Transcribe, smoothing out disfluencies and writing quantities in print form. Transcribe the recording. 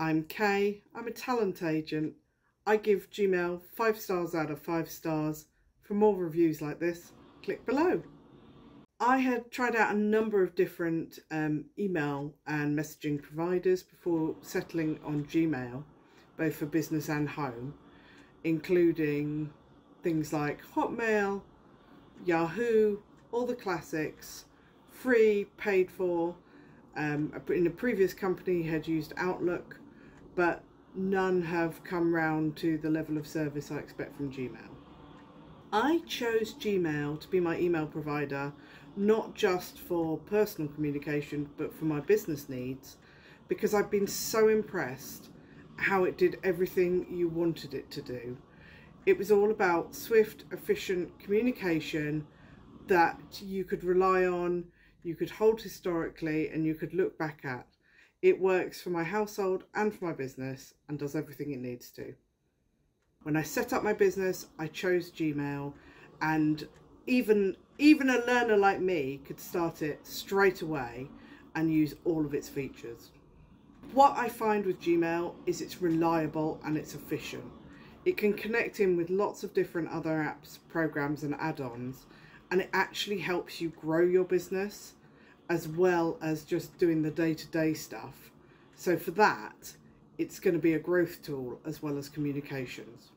I'm Kay, I'm a talent agent. I give Gmail 5 stars out of 5 stars. For more reviews like this, click below. I had tried out a number of different email and messaging providers before settling on Gmail, both for business and home, including things like Hotmail, Yahoo, all the classics, free, paid for. In a previous company had used Outlook, but none have come round to the level of service I expect from Gmail. I chose Gmail to be my email provider, not just for personal communication, but for my business needs, because I've been so impressed how it did everything you wanted it to do. It was all about swift, efficient communication that you could rely on, you could hold historically, and you could look back at. It works for my household and for my business and does everything it needs to. When I set up my business, I chose Gmail, and even a learner like me could start it straight away and use all of its features. What I find with Gmail is it's reliable and it's efficient. It can connect in with lots of different other apps, programs and add-ons, and it actually helps you grow your business as well as just doing the day-to-day stuff. So for that, it's going to be a growth tool as well as communications.